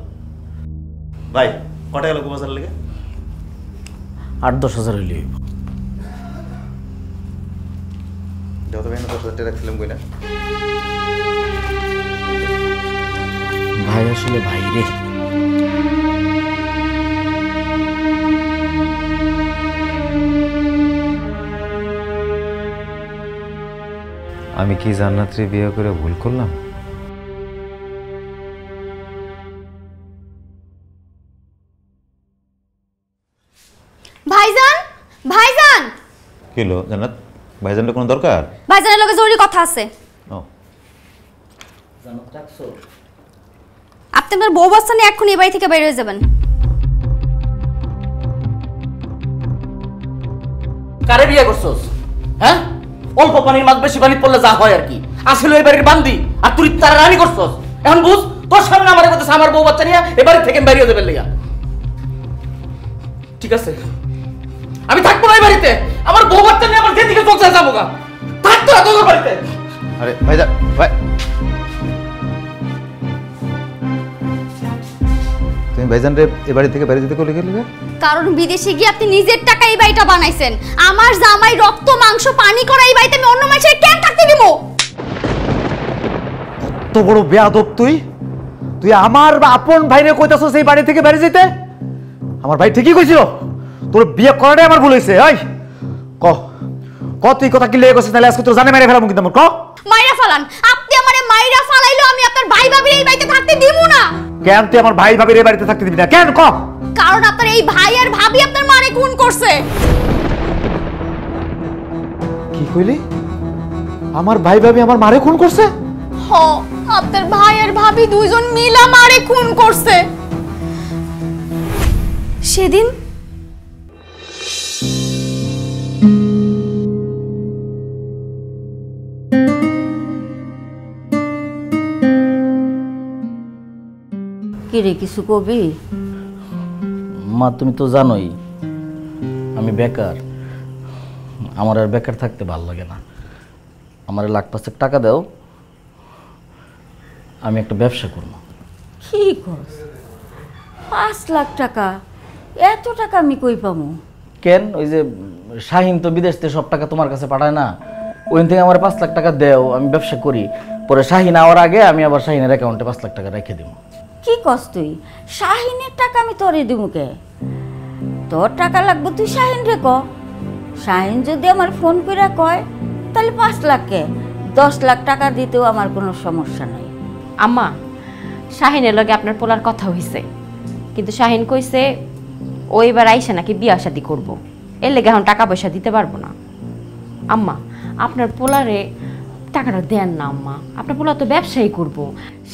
ভাই কত টাকা লাগবে বাজার লাগে 8-10 হাজার হইলি দাও তো ভাই না 10 হাজার টাকা রাখছিলাম কই না ভাই আসলে ভাই রে আমি কি জান্নাতরে বিয়ে করে ভুল করলাম ভাইজান ভাইজান কি হলো জান্নাত ভাইজানের কোনো দরকার ভাইজানের লগে জরুরি কথা আছে ও জান্নাত রাখছো আপনি আমার বউ বাচ্চা নিয়ে এখন এই বাড়ি থেকে বের হয়ে যাবেন কারে বিয়ে করছস হ্যাঁ অল্প পানির মাছ বেশি পানি পড়লে যা হয় আর কি আসলে এই বাড়ির বান্দি আর তুই তারা রানি করছস এখন বুঝ তোর সামনে আমার কথা আমার বউ বাচ্চা নিয়ে এ বাড়ি থেকে বেরিয়ে যাবে লাগা ঠিক আছে আমি থাকবো না এই বাড়িতে আমার বউ বাচ্চা নিয়ে আমার যেদিকে চোখ যায় যাবোগা থাক তোরা তোর বাড়িতে আরে ভাই ভাই তুমি ভাইজান রে এই বাড়ি থেকে বেরিয়ে যেতে কইলে গেলি কারণ বিদেশে গিয়ে আপনি নিজের টাকা এই বাড়িটা বানাইছেন আমার জামাই রক্ত মাংস পানি করে এই বাড়িতে আমি অন্য মানুষের কেন থাকতে দিব এত বড় বেয়াদব তুই তুই আমার আপন ভাইরে কইতাছস এই বাড়ি থেকে বেরিয়ে যেতে আমার ভাই ঠিকই কইছিল তোর বিয়ে করাটাই আমার ভুল হইছে। এই ক ক তুই কথা কি লয়ে গেছিস? তাহলে আজকে তোর জানে মেরে ফেলামু কিন্তু। ক মাইরা ফালান আপনি আমারে মাইরা ফালাইলো, আমি আপনার ভাই ভাবির এই বাড়িতে থাকতে দিমু না। কেন তুই আমার ভাই ভাবির এই বাড়িতে থাকতে দিবি না কেন? ক কারণ আপনার এই ভাই আর ভাবি আপনার মারে খুন করছে। কি কইলি? আমার ভাই ভাবি আমার মারে খুন করছে? হ আপনার ভাই আর ভাবি দুইজন মিলা মারে খুন করছে। সেদিন কিরে কিছু কবি? মা তুমি তো জানোই আমি বেকার, আমার আর বেকার থাকতে ভালো লাগে না। আমার 1,50,000 টাকা দাও, আমি একটা ব্যবসা করব। কি করছ? 5,00,000 টাকা? এত টাকা আমি কই পাবো? কেন ওই যে শাহিন তো বিদেশ থেকে সব টাকা তোমার কাছে পাঠায় না, ওইখান থেকে আমার 5,00,000 টাকা দাও, আমি ব্যবসা করি। পরে শাহিন আওয়ার আগে আমি আবার শাহিনের অ্যাকাউন্টে 5,00,000 টাকা রেখে দেব। কি করছ তুই? শাহিনের টাকা আমি তোরে দেবো কে? তোর টাকা লাগবে তুই শাহিন রে ক। শাহিন যদি আমার ফোন করে কয় তাহলে 5,00,000 কে 10,00,000 টাকা দিতেও আমার কোনো সমস্যা নাই। আম্মা শাহিনের লগে আপনার পোলার কথা হইছে, কিন্তু শাহিন কইছে ও এবার আইসা নাকি বিয়া শাদি করবো, এর লেগে এখন টাকা পয়সা দিতে পারবো না। আম্মা আপনার পোলারে টাকাটা দেন না। আম্মা আপনার পোলা তো ব্যবসায়ী করবো,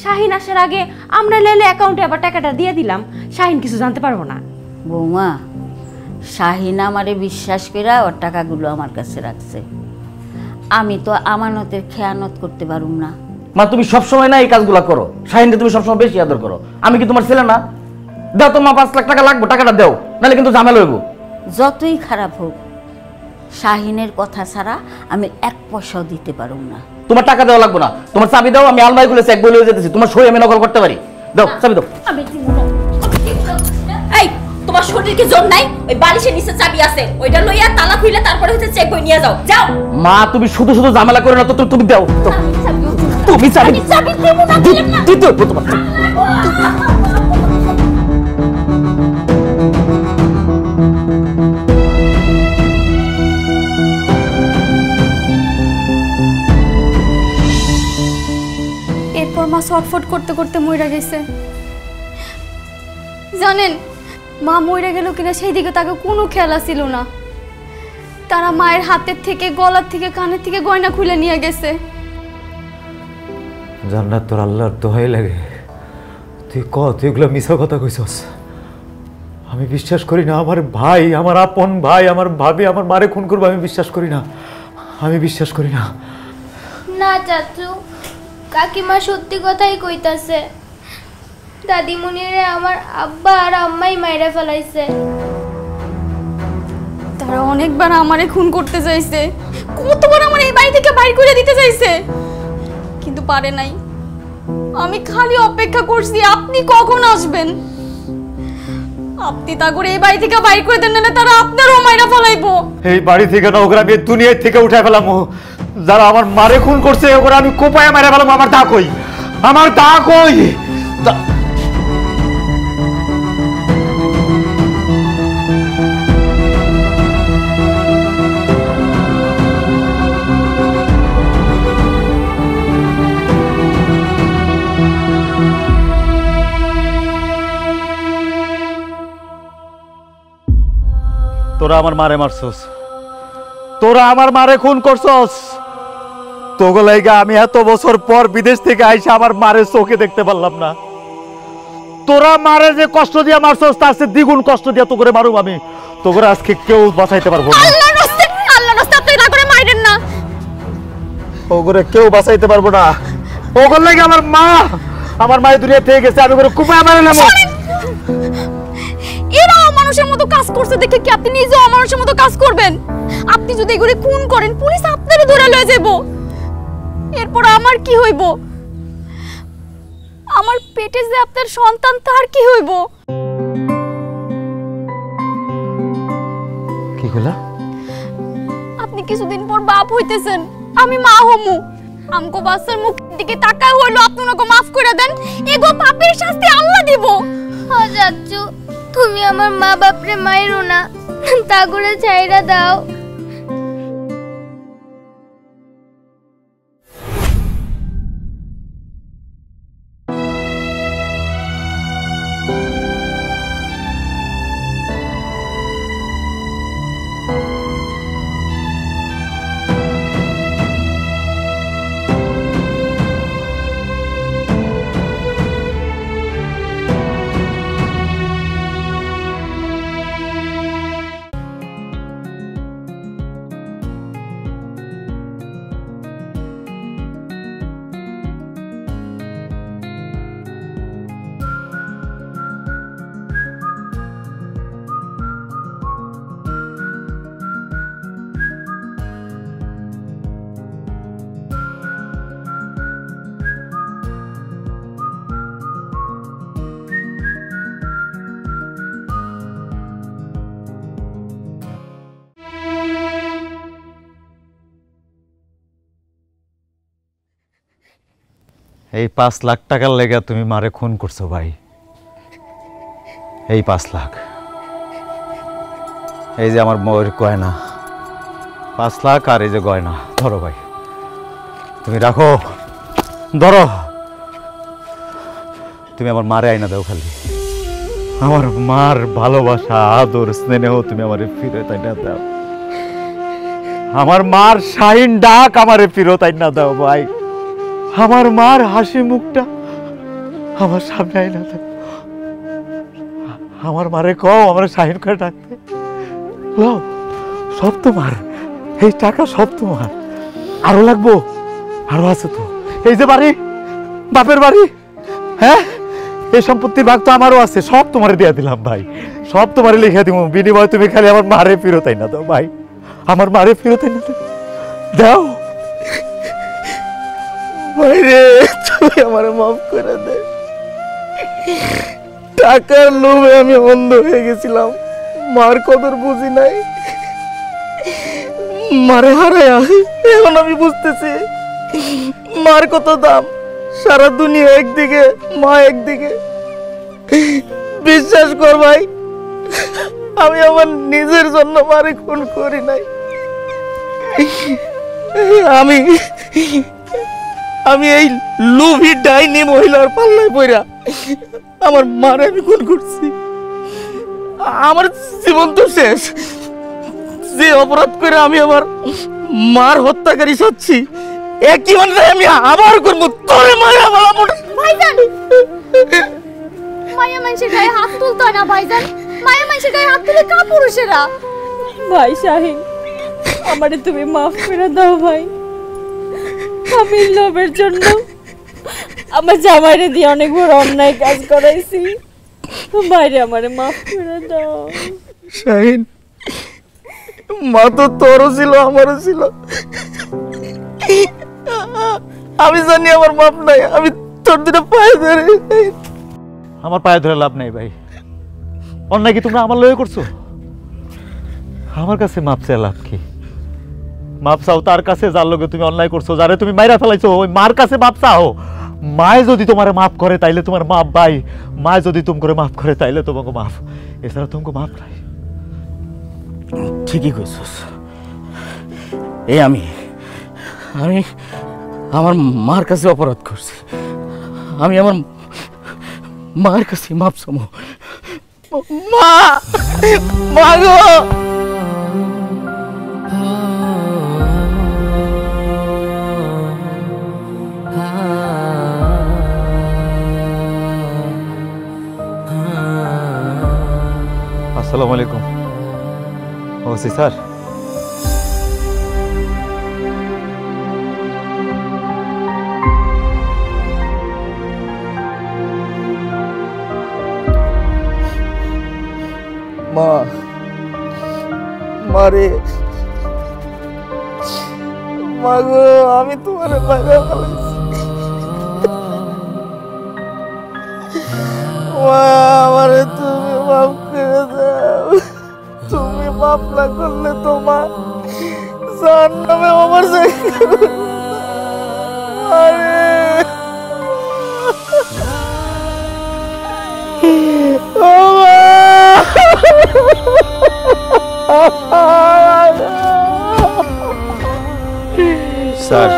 শাহিন আসার আগে আমরা লেলে অ্যাকাউন্টে আবার টাকাটা দিয়ে দিলাম, শাহিন কিছু জানতে পারবো না। বৌমা শাহিন আমারে বিশ্বাস করে ওর টাকাগুলো আমার কাছে রাখছে, আমি তো আমানতের খেয়ানত করতে পারুম না। মা তুমি সবসময় না এই কাজগুলো করো, শাহিনকে তুমি সবসময় বেশি আদর করো। আমি কি তোমার ছেলে না? দাও তো মা 5,00,000 টাকা লাগবে, টাকাটা দাও, নাহলে কিন্তু ঝামেলা হইব। যতই খারাপ হোক শাহিনের কথা ছাড়া আমি 1 পয়সাও দিতে পারুম না। তোমার টাকা দেওয়া লাগবে না, তোমার চাবি দাও, আমি আলমারি খুলে চেক বই লয়ে যেতেছি, তোমার সই আমি নকল করতে পারি। দাও চাবি দাও। আমি কি বলবো? এই তোমার শরীরে কি জোর নাই? ওই বালিশের নিচে চাবি আছে, ওইটা লইয়া তালা খুলে তারপরে হচ্ছে চেক বই নিয়ে যাও। যাও মা তুমি শুধু শুধু ঝামেলা করো না তো, তুমি দাও তো। তুমি চাবি চাবি দেব না তুই তো তোমার। মা শর্টফট করতে করতে মইরা গেছে। জানেন মা মইরা গেল কিনা সেই দিকে তাকে কোনো খেয়াল ছিল না। তারা মায়ের হাতের থেকে, গলার থেকে, কানের থেকে গয়না খুলে নিয়ে গেছে। জান্নাত তোর আল্লাহর দোহাই লাগে, তুই ক তুই এগুলো মিছা কথা কইছস। আমি বিশ্বাস করি না আমার ভাই, আমার আপন ভাই, আমার ভাবি আমার মারে খুন করবে, আমি বিশ্বাস করি না, আমি বিশ্বাস করি না। না চাচু কাকিমা সত্যি কথাই কইতাছে, দাদিমণিরে আমার আব্বা আর আম্মাই মাইরা ফেলাইছে। তারা অনেকবার আমারে খুন করতে চাইছে, কতবার আমার এই বাড়ি থেকে বাইর করে দিতে চাইছে, কিন্তু পারে নাই। আমি খালি অপেক্ষা করছি আপনি কখন আসবেন। আপনি তা করে এই বাড়ি থেকে বাইর করে দেন, না তারা আপনারও মাইরা ফেলাইবো। এই বাড়ি থেকে না ওরা এই দুনিয়া থেকে উঠায় ফেলামো। যারা আমার মারে খুন করছে ওরা আমি কোপায় মারা ফেলাম। আমার দা কই? আমার দা কই? তোরা আমার মারে মারছস, তোরা আমার মারে খুন করছস। তোগো লাগা আমি এত বছর পর বিদেশ থেকে আইসা আমার মারে চোখে দেখতে পারলাম না। তোরা মারে যে কষ্ট দিয়া মারছস তার চেয়ে দ্বিগুণ কষ্ট দিয়া তোগরে মারুম আমি। তোগরে আজকে কেউ বাঁচাইতে পারবো না। আল্লাহর রাস্তে, আল্লাহর রাস্তে আপনি না করে মাইরেন না। ওগরে কেউ বাঁচাইতে পারবো না। ওগর লাগা আমার মা, আমার মায়ের দুনিয়া থেকে গেছে, আমি ওগরে কোপায় মারে না। এরা মানুষের মতো কাজ করছে দেখে কি আপনি নিজে মানুষের মতো কাজ করবেন? আপনি যদি এগুলি খুন করেন পুলিশ আপনারে ধরে লয়ে যাবো, এরপর আমার কি হইব? আমার পেটে যে আপনার সন্তান তার কি হইব? কি কইলা? আপনি কিছুদিন পর বাপ হইতেছেন, আমি মা হমু। আমগো বাচ্চার মুখের দিকে তাকায় হইলো আপনাকে মাফ করে দেন, এগো পাপের শাস্তি আল্লাহ দিব। হ যাচ্চু তুমি আমার মা বাপরে মাইরো না। তাগুড়া ছাইড়া দাও। এই 5 লাখ টাকার লেগে তুমি মারে খুন করছো ভাই। এই 5 লাখ, এই যে আমার বউয়ের গয়না 5 লাখ, আর এই যে গয়না ধরো ভাই, তুমি রাখো, ধরো। তুমি আমার মারে আয়না দাও খালি, আমার মার ভালোবাসা আদর স্নেহ তুমি আমারে ফিরত আয়না দাও, আমার মার শাইন ডাক আমারে ফিরত আয়না দাও ভাই, আমার মার হাসি মুখটা আমার সামনে আইনা দাও, আমার মারে কও আমার শাহিন করে ডাকতে, লও সব তোমার, এই টাকা সব তোমার, আরো লাগবো, আরো আছে তো, এই যে বাড়ি বাপের বাড়ি, হ্যাঁ এই সম্পত্তির ভাগ তো আমারও আছে, সব তোমারে দিয়া দিলাম ভাই, সব তোমারে লিখে দিব, বিনিময় তুমি খালি আমার মারে ফেরত আইনা দাও ভাই, আমার মারে ফেরত আইনা দাও, দাও ভাইরে, তুমি আমার মাফ করে দে। টাকার লোভে আমি অন্ধ হয়ে গেছিলাম, মার কদর বুঝি নাই, মারে হারায় এখন আমি বুঝতেছি মার কত দাম। সারা দুনিয়া একদিকে, মা একদিকে। বিশ্বাস কর ভাই, আমি আমার নিজের জন্য মারে খুন করি নাই, আমি এই লোভী ডাইনি মহিলার পাল্লায় পড়া আমার মারে আমি খুন করছি। আমার জীবন তো শেষ, যে অপরাধ করে আমি আমার মার হত্যাকারী হচ্ছি, একই মানে আমি আবার করব তোরে মারে। আমার ভাইজান, মায়া মানুষের গায়ে হাত তুলতো না ভাইজান, মায়া মানুষের গায়ে হাত তুলে কাপুরুষেরা। ভাই শাহিন, আমারে তুমি মাফ করে দাও ভাই, আমি লোভের জন্য আমার জামাইরে দিয়ে অনেক বড় অন্যায় কাজ করাইছি, বাইরে আমারে মাফ করে দাও। শাহিন, মা তো তোরও ছিল আমারও ছিল, আমি জানি আমার মাপ নাই, আমি তোর দুটো পায়ে ধরে। আমার পায়ে ধরে লাভ নাই ভাই, অন্যায় কি তোমরা আমার লয়ে করছো? আমার কাছে মাপ চাই লাভ কি? মাপ চাও তার কাছে যার লগে তুমি অন্যায় করছো, যারে তুমি মাইরা ফেলাইছো, ওই মার কাছে মাপ চাও। মায় যদি তোমারে মাফ করে তাইলে তোমার মাপ ভাই, মায় যদি তুমি করে মাফ করে তাইলে তোমাকে মাফ, এছাড়া তোমাকে মাপ নাই। ঠিকই কইছস, এই আমি আমার মার কাছে অপরাধ করছি, আমি আমার মার কাছে মাপ চাবো। মা, মা গো, আসসালামু আলাইকুম। ওসি স্যার, মা মারে, মা গো আমি তোমার বাইরে ফেলেছি, মা আমারে তুমি মাফ করে দাও, তুমি মাফ না করলে তোমার জাহান্নামে আমার জায়গা। আরে স্যার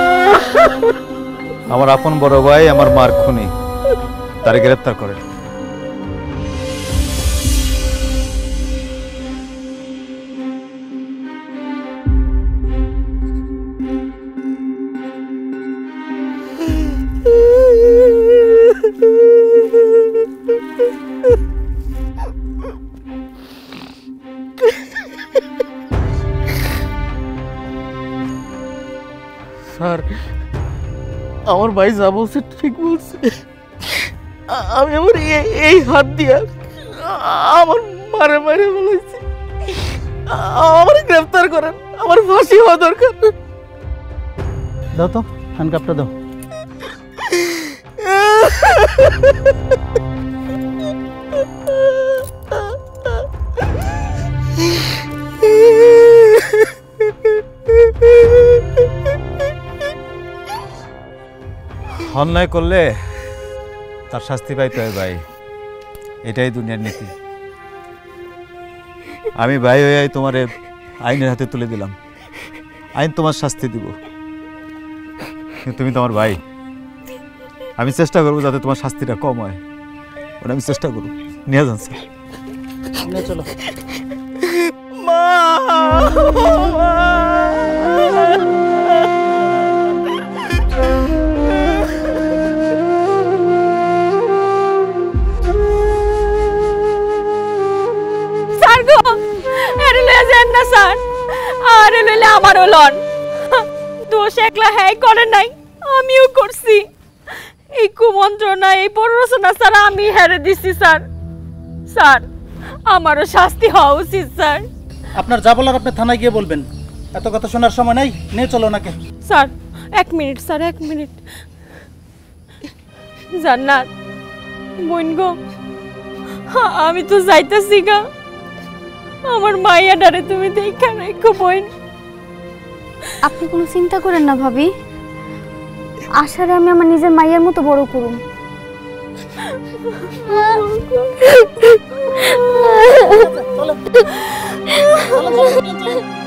আমার আপন বড় ভাই আমার মার খুনি, তারে গ্রেফতার করেন। স্যার আমার ভাই যা বলছে ঠিক বলছে, আমি আমার এই হাত দিয়া আমার মারে মারে বলেছি। আমার গ্রেফতার করেন, আমার ফাঁসি হওয়া দরকার। দাও তো হ্যান্ডকাপটা দাও। অন্যায় করলে তার শাস্তি পাইতে হয় ভাই, এটাই দুনিয়ার নীতি। আমি ভাই হয়ে তোমার আইনের হাতে তুলে দিলাম, আইন তোমার শাস্তি দিব, কিন্তু তুমি তোমার ভাই। আমি চেষ্টা করবো যাতে তোমার শাস্তিটা কম হয়, ওটা আমি চেষ্টা করবো। নিয়ে যান স্যার, চলো। আমারও লন দোষ একলা হ্যাঁ করে নাই, আমিও করছি। এই কুমন্ত্রণা এই প্ররোচনা স্যার আমি হেরে দিছি স্যার। স্যার আমারও শাস্তি হওয়া উচিত স্যার। আপনার যা বলার আপনি থানায় গিয়ে বলবেন, এত কথা শোনার সময় নাই, নিয়ে চলো নাকি। স্যার এক মিনিট, স্যার এক মিনিট। জান্নাত বোন গো, আমি তো যাইতেছি গা, আমার মাইয়া ডারে তুমি দেখা রাখো বোন। আপনি কোনো চিন্তা করেন না ভাবি, আশারে আমি আমার নিজের মায়ের মতো বড় করুন।